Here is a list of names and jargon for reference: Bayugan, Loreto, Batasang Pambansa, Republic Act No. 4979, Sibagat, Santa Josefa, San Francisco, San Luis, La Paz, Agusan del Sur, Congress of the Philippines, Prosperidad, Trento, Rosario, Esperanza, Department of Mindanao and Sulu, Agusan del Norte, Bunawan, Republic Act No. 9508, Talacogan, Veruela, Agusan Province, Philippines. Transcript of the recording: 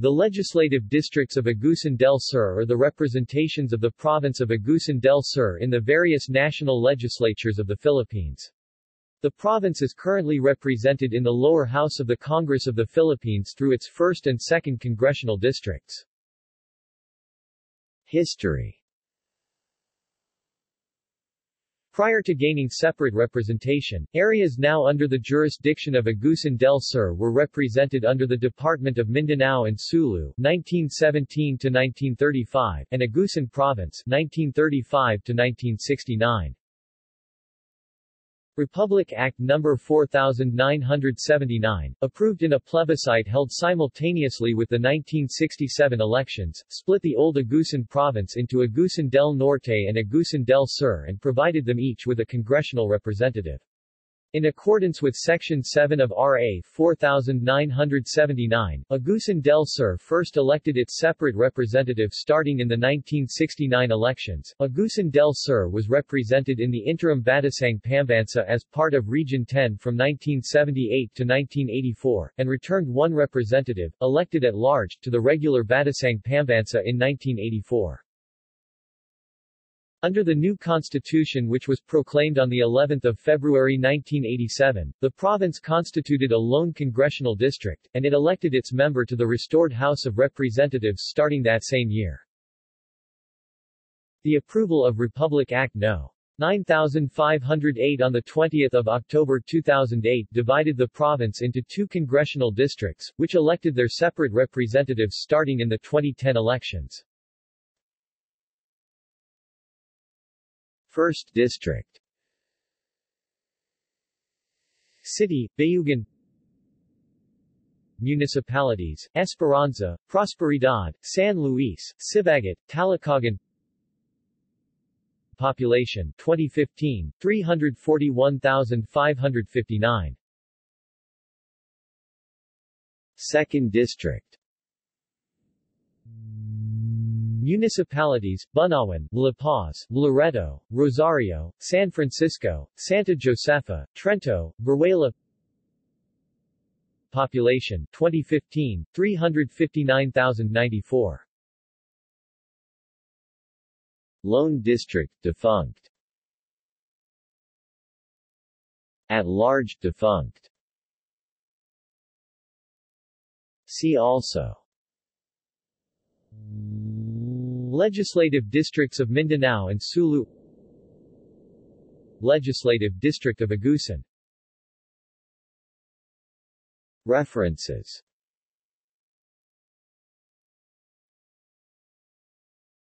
The legislative districts of Agusan del Sur are the representations of the province of Agusan del Sur in the various national legislatures of the Philippines. The province is currently represented in the lower house of the Congress of the Philippines through its 1st and 2nd congressional districts. History. Prior to gaining separate representation, areas now under the jurisdiction of Agusan del Sur were represented under the Department of Mindanao and Sulu 1917 to 1935 and Agusan Province 1935 to 1969. Republic Act No. 4979, approved in a plebiscite held simultaneously with the 1967 elections, split the old Agusan province into Agusan del Norte and Agusan del Sur and provided them each with a congressional representative. In accordance with Section 7 of RA 4979, Agusan del Sur first elected its separate representative starting in the 1969 elections. Agusan del Sur was represented in the interim Batasang Pambansa as part of Region 10 from 1978 to 1984, and returned one representative, elected at large, to the regular Batasang Pambansa in 1984. Under the new constitution which was proclaimed on the 11th of February 1987, the province constituted a lone congressional district, and it elected its member to the restored House of Representatives starting that same year. The approval of Republic Act No. 9508 on 20 October 2008 divided the province into two congressional districts, which elected their separate representatives starting in the 2010 elections. 1st District. City, Bayugan. Municipalities, Esperanza, Prosperidad, San Luis, Sibagat, Talacogan. Population, 2015, 341,559. 2nd District. Municipalities, Bunawan, La Paz, Loreto, Rosario, San Francisco, Santa Josefa, Trento, Veruela. Population, 2015, 359,094. Lone District, defunct. At large, defunct. See also: Legislative districts of Mindanao and Sulu, Legislative district of Agusan. References.